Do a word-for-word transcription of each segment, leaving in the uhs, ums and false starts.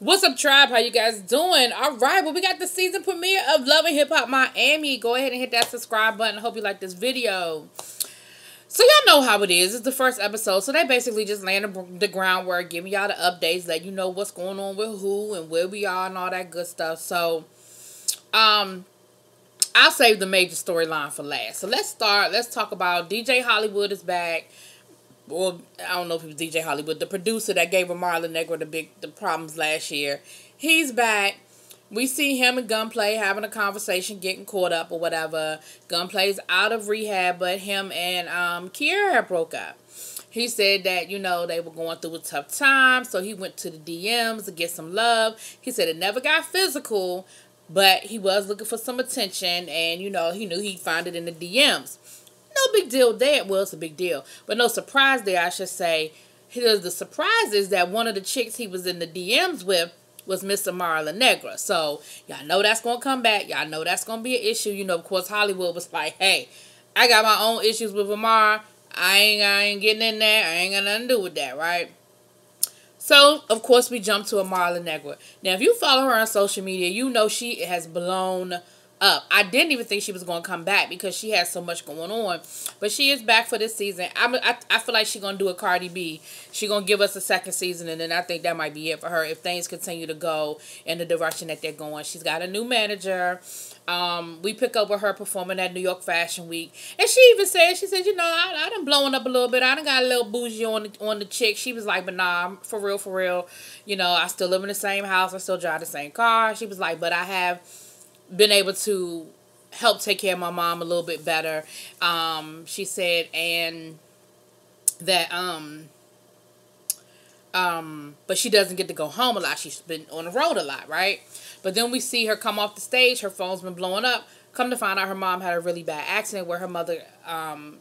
What's up, tribe? How you guys doing? All right, well, we got the season premiere of Love and Hip Hop Miami. Go ahead and hit that subscribe button. Hope you like this video. So y'all know how it is. It's the first episode, so they basically just laying the groundwork, giving y'all the updates, letting you know what's going on with who and where we are and all that good stuff. So, um, I'll save the major storyline for last. So let's start. Let's talk about D J Hollywood is back. Well, I don't know if it was D J Hollywood, the producer that gave Amara La Negra the big the problems last year. He's back. We see him and Gunplay having a conversation, getting caught up or whatever. Gunplay's out of rehab, but him and um, Kiara broke up. He said that, you know, they were going through a tough time, so he went to the D Ms to get some love. He said it never got physical, but he was looking for some attention, and, you know, he knew he'd find it in the D Ms. No big deal there. Well, it's a big deal, but no surprise there, I should say. Here's the surprise is that one of the chicks he was in the D Ms with was Miss Amara La Negra. So, y'all know that's going to come back. Y'all know that's going to be an issue. You know, of course, Hollywood was like, hey, I got my own issues with Amara. I ain't, I ain't getting in there. I ain't got nothing to do with that, right? So, of course, we jump to Amara La Negra. Now, if you follow her on social media, you know she has blown up. I didn't even think she was going to come back because she has so much going on. But she is back for this season. I'm, I, I feel like she's going to do a Cardi B. She's going to give us a second season, and then I think that might be it for her if things continue to go in the direction that they're going. She's got a new manager. Um, we pick up with her performing at New York Fashion Week. And she even said, she said, you know, I, I done blown up a little bit. I done got a little bougie on the, on the chick. She was like, but nah, I'm for real, for real. You know, I still live in the same house. I still drive the same car. She was like, but I have been able to help take care of my mom a little bit better. Um, she said, and that, um, um, but she doesn't get to go home a lot. She's been on the road a lot, right? But then we see her come off the stage. Her phone's been blowing up. Come to find out her mom had a really bad accident where her mother, um,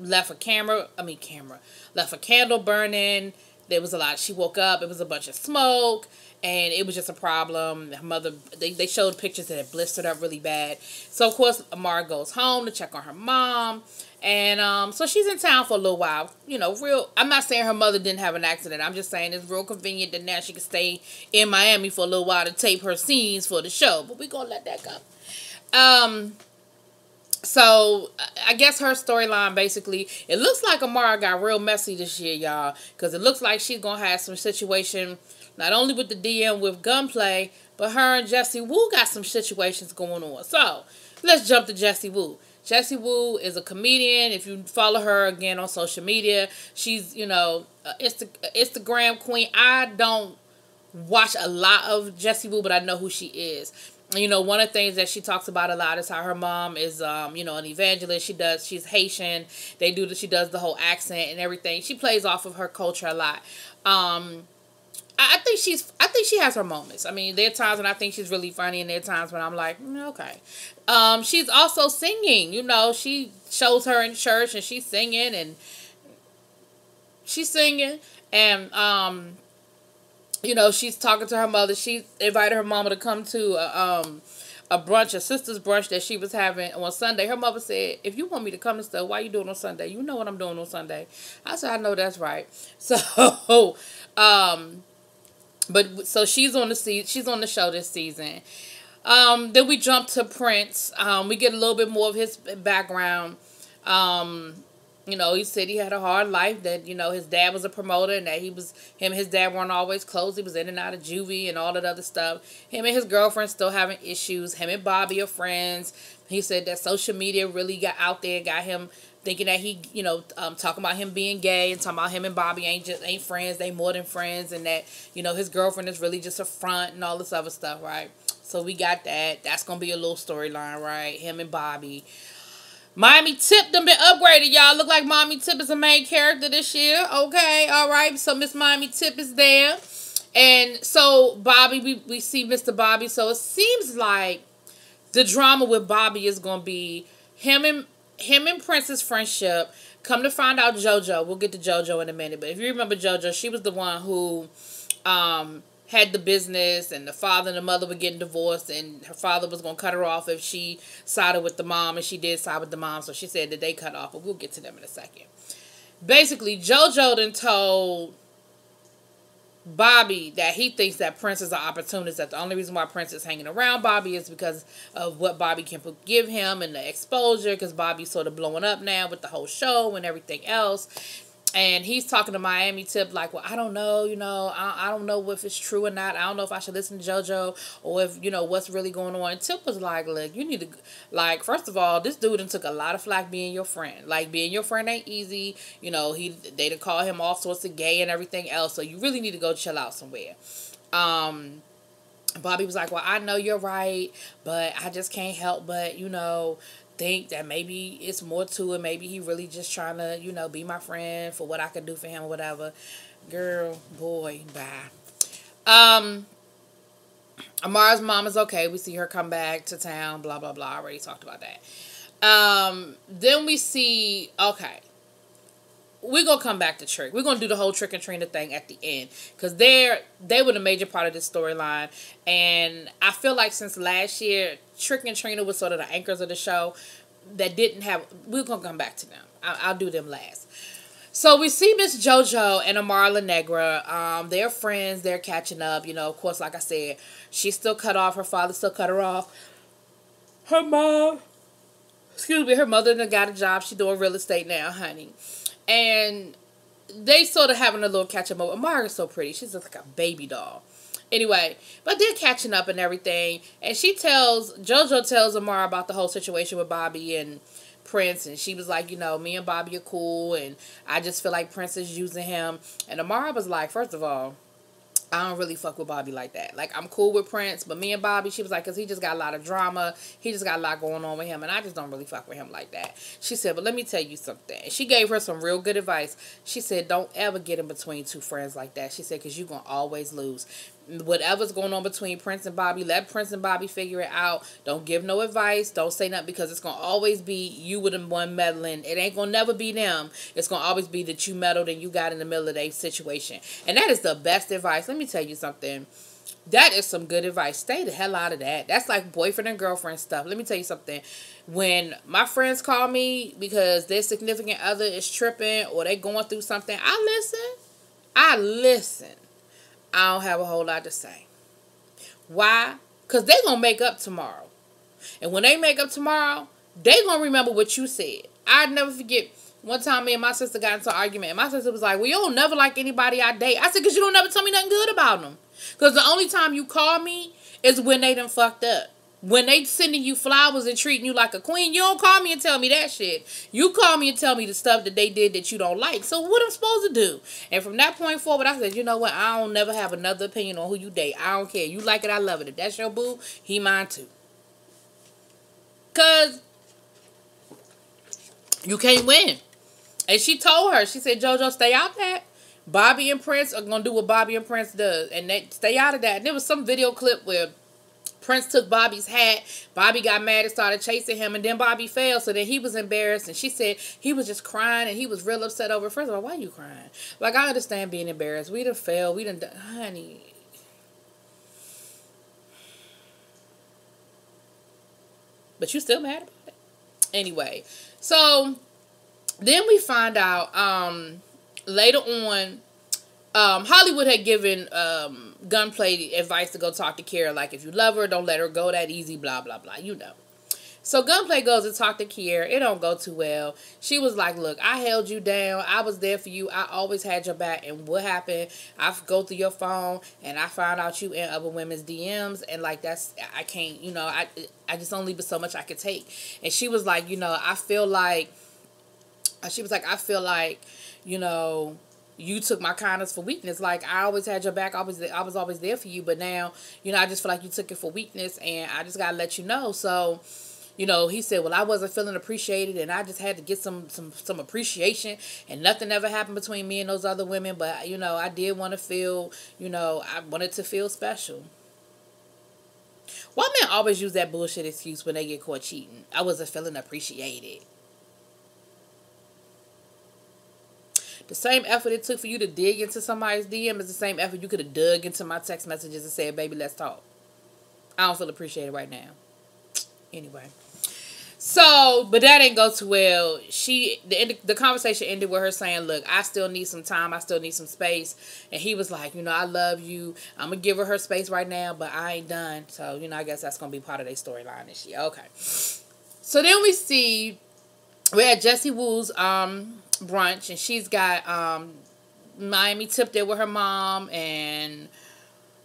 left a camera, I mean camera, left a candle burning. There was a lot. She woke up. It was a bunch of smoke. And it was just a problem. Her mother, they, they showed pictures that had blistered up really bad. So, of course, Amara goes home to check on her mom. And um, so she's in town for a little while. You know, real, I'm not saying her mother didn't have an accident. I'm just saying it's real convenient that now she can stay in Miami for a little while to tape her scenes for the show. But we're going to let that go. Um, so, I guess her storyline, basically, it looks like Amara got real messy this year, y'all. Because it looks like she's going to have some situation, not only with the D M with Gunplay, but her and Jessie Woo got some situations going on. So, let's jump to Jessie Woo. Jessie Woo is a comedian. If you follow her, again, on social media, she's, you know, uh, Insta Instagram queen. I don't watch a lot of Jessie Woo, but I know who she is. You know, one of the things that she talks about a lot is how her mom is, um, you know, an evangelist. She does, she's Haitian. They do, she does the whole accent and everything. She plays off of her culture a lot. Um... I think she's, I think she has her moments. I mean, there are times when I think she's really funny, and there are times when I'm like, mm, okay. Um, she's also singing, you know, she shows her in church, and she's singing, and she's singing, and, um, you know, she's talking to her mother. She invited her mama to come to a, um, a brunch, a sister's brunch that she was having on Sunday. Her mother said, if you want me to come and stuff, why you doing on Sunday? You know what I'm doing on Sunday. I said, I know that's right. So, um... But so she's on the se she's on the show this season. Um, then we jump to Prince. Um, we get a little bit more of his background. Um, you know, he said he had a hard life. That you know his dad was a promoter, and that he was him. And his dad weren't always close. He was in and out of juvie and all that other stuff. Him and his girlfriend still having issues. Him and Bobby are friends. He said that social media really got out there, got him thinking that he, you know, um, talking about him being gay and talking about him and Bobby ain't just ain't friends, they more than friends, and that, you know, his girlfriend is really just a front and all this other stuff, right? So we got that. That's gonna be a little storyline, right? Him and Bobby. Mommy Tip done been upgraded, y'all. Look like Mommy Tip is the main character this year. Okay, all right. So Miss Mommy Tip is there. And so Bobby, we, we see Mister Bobby. So it seems like the drama with Bobby is gonna be him and Him and Prince's friendship. Come to find out, JoJo. We'll get to JoJo in a minute. But if you remember JoJo, she was the one who um, had the business, and the father and the mother were getting divorced, and her father was going to cut her off if she sided with the mom, and she did side with the mom. So she said that they cut off, but we'll get to them in a second. Basically, JoJo then told Bobby that he thinks that Prince is an opportunist, that the only reason why Prince is hanging around Bobby is because of what Bobby can give him and the exposure, because Bobby's sort of blowing up now with the whole show and everything else. And he's talking to Miami Tip like, well, I don't know, you know, I, I don't know if it's true or not. I don't know if I should listen to JoJo or if, you know, what's really going on. And Tip was like, look, you need to, like, first of all, this dude done took a lot of flack being your friend. Like, being your friend ain't easy. You know, he they done call him all sorts of gay and everything else. So you really need to go chill out somewhere. Um... Bobby was like, well, I know you're right, but I just can't help but, you know, think that maybe it's more to it. Maybe he really just trying to, you know, be my friend for what I could do for him or whatever. Girl, boy, bye. Um, Amara's mom is okay. We see her come back to town, blah, blah, blah. I already talked about that. Um, then we see, okay. We're going to come back to Trick. We're going to do the whole Trick and Trina thing at the end. Because they they were the major part of this storyline. And I feel like since last year, Trick and Trina was sort of the anchors of the show that didn't have... We're going to come back to them. I'll, I'll do them last. So we see Miss JoJo and Amara La Negra. Um, they're friends. They're catching up. You know, of course, like I said, she's still cut off. Her father still cut her off. Her mom... Excuse me. Her mother done got a job. She doing real estate now, honey. And they sort of having a little catch-up over. Amara's so pretty. She's like a baby doll. Anyway, but they're catching up and everything. And she tells, JoJo tells Amara about the whole situation with Bobby and Prince. And she was like, you know, me and Bobby are cool. And I just feel like Prince is using him. And Amara was like, first of all, I don't really fuck with Bobby like that. Like, I'm cool with Prince, but me and Bobby, she was like, because he just got a lot of drama. He just got a lot going on with him, and I just don't really fuck with him like that. She said, but let me tell you something. She gave her some real good advice. She said, don't ever get in between two friends like that. She said, because you're going to always lose. Whatever's going on between Prince and Bobby, let Prince and Bobby figure it out. Don't give no advice. Don't say nothing, because it's going to always be you with them one meddling. It ain't going to never be them. It's going to always be that you meddled and you got in the middle of their situation. And that is the best advice. Let me tell you something. That is some good advice. Stay the hell out of that. That's like boyfriend and girlfriend stuff. Let me tell you something. When my friends call me because their significant other is tripping or they going through something, I listen. I listen. I don't have a whole lot to say. Why? Because they're going to make up tomorrow. And when they make up tomorrow, they're going to remember what you said. I'd never forget one time me and my sister got into an argument. And my sister was like, well, you don't never like anybody I date. I said, because you don't never tell me nothing good about them. Because the only time you call me is when they done fucked up. When they sending you flowers and treating you like a queen, you don't call me and tell me that shit. You call me and tell me the stuff that they did that you don't like. So what I'm supposed to do? And from that point forward, I said, you know what? I don't never have another opinion on who you date. I don't care. You like it, I love it. If that's your boo, he mine too. Because you can't win. And she told her, she said, JoJo, stay out that. Bobby and Prince are going to do what Bobby and Prince does. And they stay out of that. And there was some video clip where Prince took Bobby's hat. Bobby got mad and started chasing him. And then Bobby fell. So then he was embarrassed. And she said he was just crying. And he was real upset over it. First of all, why you crying? Like, I understand being embarrassed. We done failed. We done done. Honey. But you still mad about it? Anyway. So, then we find out um, later on. Um, Hollywood had given um, Gunplay advice to go talk to Kiara. Like, if you love her, don't let her go that easy, blah, blah, blah. You know. So Gunplay goes and talks to Kiara. It don't go too well. She was like, look, I held you down. I was there for you. I always had your back. And what happened? I go through your phone, and I found out you in other women's D Ms. And, like, that's, I can't, you know, I, I just only but so much I could take. And she was like, you know, I feel like, she was like, I feel like, you know, you took my kindness for weakness. Like, I always had your back. I was, I was always there for you. But now, you know, I just feel like you took it for weakness. And I just got to let you know. So, you know, he said, well, I wasn't feeling appreciated. And I just had to get some, some, some appreciation. And nothing ever happened between me and those other women. But, you know, I did want to feel, you know, I wanted to feel special. Why men always use that bullshit excuse when they get caught cheating? I wasn't feeling appreciated. The same effort it took for you to dig into somebody's D M is the same effort you could have dug into my text messages and said, baby, let's talk. I don't feel appreciated right now. Anyway. So, but that didn't go too well. She, the end, the conversation ended with her saying, look, I still need some time. I still need some space. And he was like, you know, I love you. I'm going to give her her space right now, but I ain't done. So, you know, I guess that's going to be part of their storyline and shit. Okay. So then we see, we had Jessie Woo's um, brunch, and she's got um, Miami Tip there with her mom, and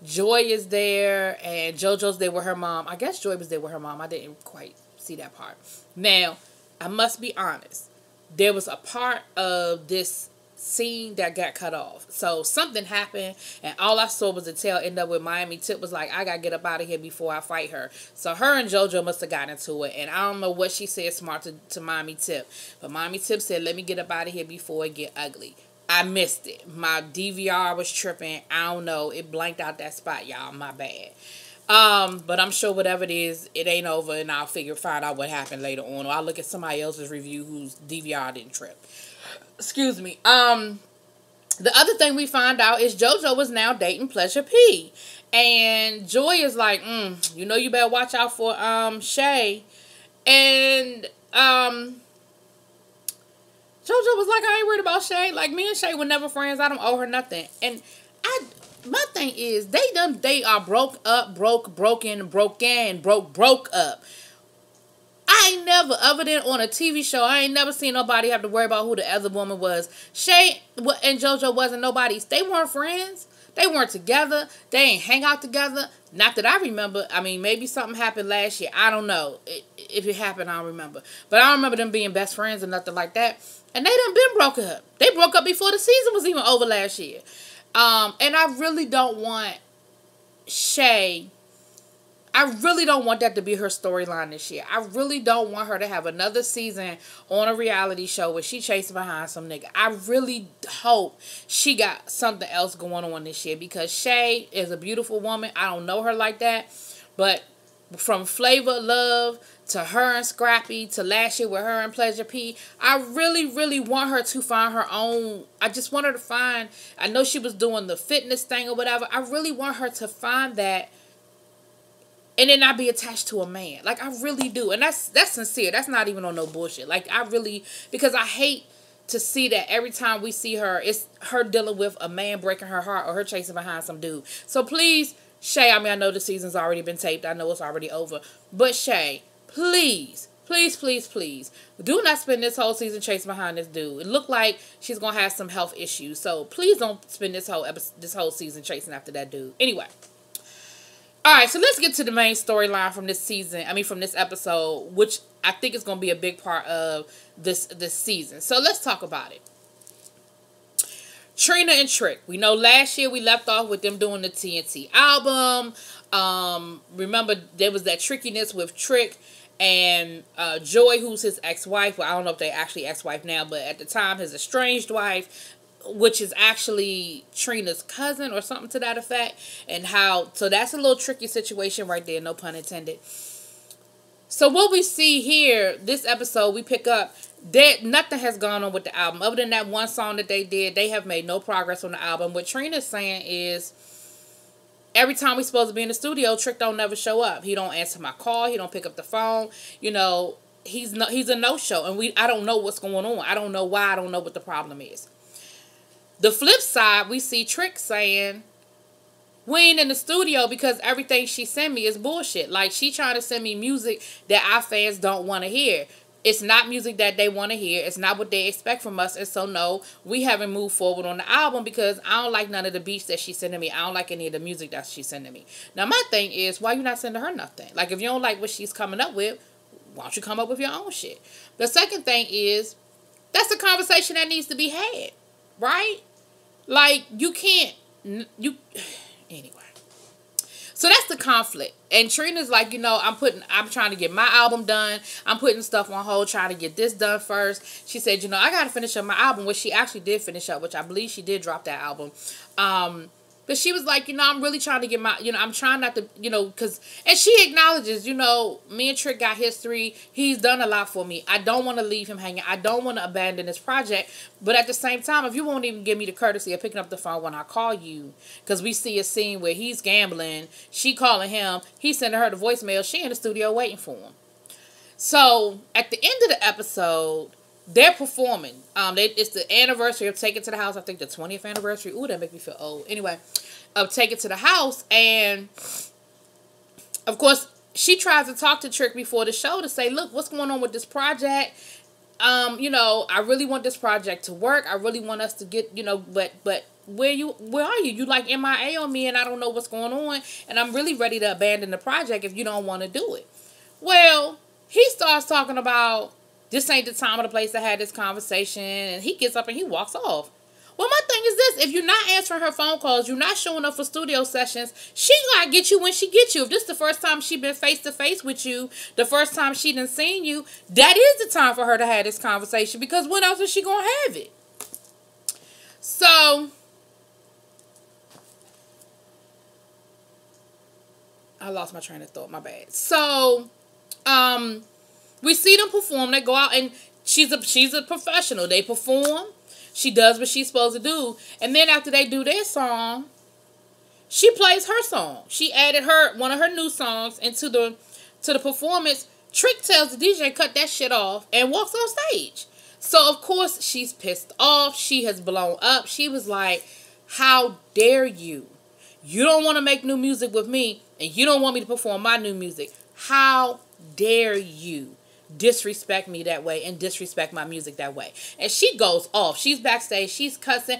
Joy is there, and JoJo's there with her mom. I guess Joy was there with her mom. I didn't quite see that part. Now, I must be honest. There was a part of this scene that got cut off. So, something happened, and all I saw was the tail end up with Miami Tip was like, I gotta get up out of here before I fight her. So, her and JoJo must have gotten into it, and I don't know what she said smart to, to Miami Tip. But Miami Tip said, let me get up out of here before it get ugly. I missed it. My D V R was tripping. I don't know. It blanked out that spot, y'all. My bad. Um, but I'm sure whatever it is, it ain't over, and I'll figure find out what happened later on. Or I'll look at somebody else's review whose D V R didn't trip. Excuse me. Um, the other thing we find out is JoJo is now dating Pleasure P. And Joy is like, mm, you know, you better watch out for um Shay. And um JoJo was like, I ain't worried about Shay. Like, me and Shay were never friends. I don't owe her nothing. And I, my thing is, they done, they are broke up, broke, broken, broken, broke, broke up. I ain't never, other than on a T V show, I ain't never seen nobody have to worry about who the other woman was. Shay and JoJo wasn't nobody's. They weren't friends. They weren't together. They ain't hang out together. Not that I remember. I mean, maybe something happened last year. I don't know. If it happened, I don't remember. But I don't remember them being best friends or nothing like that. And they done been broke up. They broke up before the season was even over last year. Um, and I really don't want Shay. I really don't want that to be her storyline this year. I really don't want her to have another season on a reality show where she chasing behind some nigga. I really hope she got something else going on this year, because Shay is a beautiful woman. I don't know her like that. But from Flavor Love to her and Scrappy to last year with her and Pleasure P, I really, really want her to find her own. I just want her to find, I know she was doing the fitness thing or whatever. I really want her to find that and then not be attached to a man. Like, I really do. And that's that's sincere. That's not even on no bullshit. Like, I really, because I hate to see that every time we see her, it's her dealing with a man breaking her heart or her chasing behind some dude. So please, Shay, I mean, I know the season's already been taped. I know it's already over. But Shay, please, please, please, please, do not spend this whole season chasing behind this dude. It looked like she's going to have some health issues. So please don't spend this whole episode, this whole season chasing after that dude. Anyway. All right, so let's get to the main storyline from this season. I mean, from this episode, which I think is going to be a big part of this, this season. So let's talk about it. Trina and Trick. We know last year we left off with them doing the T N T album. Um, remember, there was that trickiness with Trick and uh, Joy, who's his ex-wife. Well, I don't know if they're actually ex-wife now, but at the time, his estranged wife, which is actually Trina's cousin or something to that effect. And how, so that's a little tricky situation right there, no pun intended. So what we see here, this episode, we pick up that nothing has gone on with the album. Other than that one song that they did, they have made no progress on the album. What Trina's saying is, every time we're supposed to be in the studio, Trick don't never show up. He don't answer my call. He don't pick up the phone. You know, he's no, he's a no-show. And we I don't know what's going on. I don't know why. I don't know what the problem is. The flip side, we see Trick saying, we ain't in the studio because everything she send me is bullshit. Like, she trying to send me music that our fans don't want to hear. It's not music that they want to hear. It's not what they expect from us. And so, no, we haven't moved forward on the album because I don't like none of the beats that she's sending me. I don't like any of the music that she's sending me. Now, my thing is, why you not sending her nothing? Like, if you don't like what she's coming up with, why don't you come up with your own shit? The second thing is, that's a conversation that needs to be had, right? Like, you can't, you, anyway. So that's the conflict. And Trina's like, you know, I'm putting, I'm trying to get my album done. I'm putting stuff on hold, trying to get this done first. She said, you know, I got to finish up my album, which she actually did finish up, which I believe she did drop that album. Um, but she was like, you know, I'm really trying to get my, you know, I'm trying not to, you know, because, and she acknowledges, you know, me and Trick got history. He's done a lot for me. I don't want to leave him hanging. I don't want to abandon this project. But at the same time, if you won't even give me the courtesy of picking up the phone when I call you, because we see a scene where he's gambling, she calling him, he's sending her the voicemail, she in the studio waiting for him. So at the end of the episode, they're performing. Um, they, it's the anniversary of Take It To The House. I think the twentieth anniversary. Ooh, that make me feel old. Anyway, of Take It To The House. And, of course, she tries to talk to Trick before the show to say, look, what's going on with this project? Um, you know, I really want this project to work. I really want us to get, you know, but, but where you, where are you? You like M I A on me and I don't know what's going on. And I'm really ready to abandon the project if you don't want to do it. Well, he starts talking about, this ain't the time or the place to have this conversation. And he gets up and he walks off. Well, my thing is this. If you're not answering her phone calls, you're not showing up for studio sessions, she gonna get you when she gets you. If this is the first time she been face-to-face with you, the first time she done seen you, that is the time for her to have this conversation. Because when else is she gonna have it? So, I lost my train of thought. My bad. So, um... we see them perform. They go out and she's a she's a professional. They perform. She does what she's supposed to do. And then after they do their song, she plays her song. She added her one of her new songs into the to the performance. Trick tells the D J cut that shit off and walks on stage. So of course she's pissed off. She has blown up. She was like, "How dare you? You don't want to make new music with me, and you don't want me to perform my new music. How dare you disrespect me that way and disrespect my music that way?" And she goes off. She's backstage. She's cussing.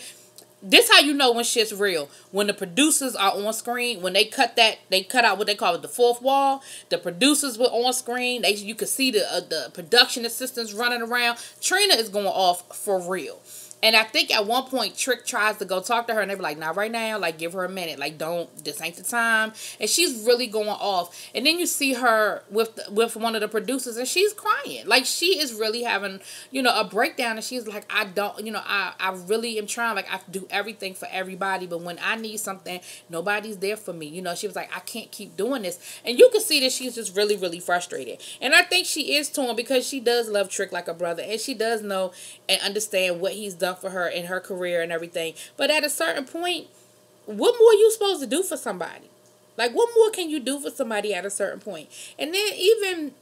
This how you know when shit's real. When the producers are on screen, when they cut that, they cut out what they call it, the fourth wall. The producers were on screen. They, you could see the uh, the production assistants running around. Trina is going off for real. And I think at one point, Trick tries to go talk to her. And they're like, not right now. Like, give her a minute. Like, don't. This ain't the time. And she's really going off. And then you see her with with one of the producers. And she's crying. Like, she is really having, you know, a breakdown. And she's like, I don't, you know, I, I really am trying. Like, I do everything for everybody. But when I need something, nobody's there for me. You know, she was like, I can't keep doing this. And you can see that she's just really, really frustrated. And I think she is torn because she does love Trick like a brother. And she does know and understand what he's done for her in her career and everything. But at a certain point, what more are you supposed to do for somebody? Like, what more can you do for somebody at a certain point? And then even,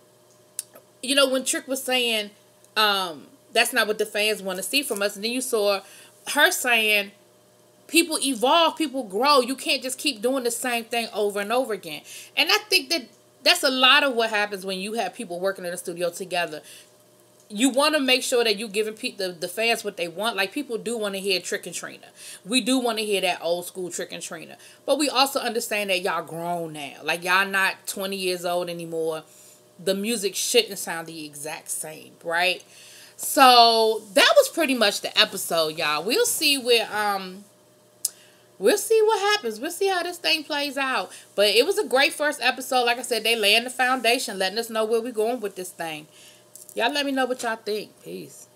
you know, when Trick was saying, um, that's not what the fans want to see from us. And then you saw her saying, people evolve, people grow. You can't just keep doing the same thing over and over again. And I think that that's a lot of what happens when you have people working in the studio together. You want to make sure that you're giving pe the, the fans what they want. Like, people do want to hear Trick and Trina. We do want to hear that old school Trick and Trina. But we also understand that y'all grown now. Like, y'all not twenty years old anymore. The music shouldn't sound the exact same, right? So, that was pretty much the episode, y'all. We'll see where, um... we'll see what happens. We'll see how this thing plays out. But it was a great first episode. Like I said, they laying the foundation, letting us know where we're going with this thing. Y'all let me know what y'all think. Peace.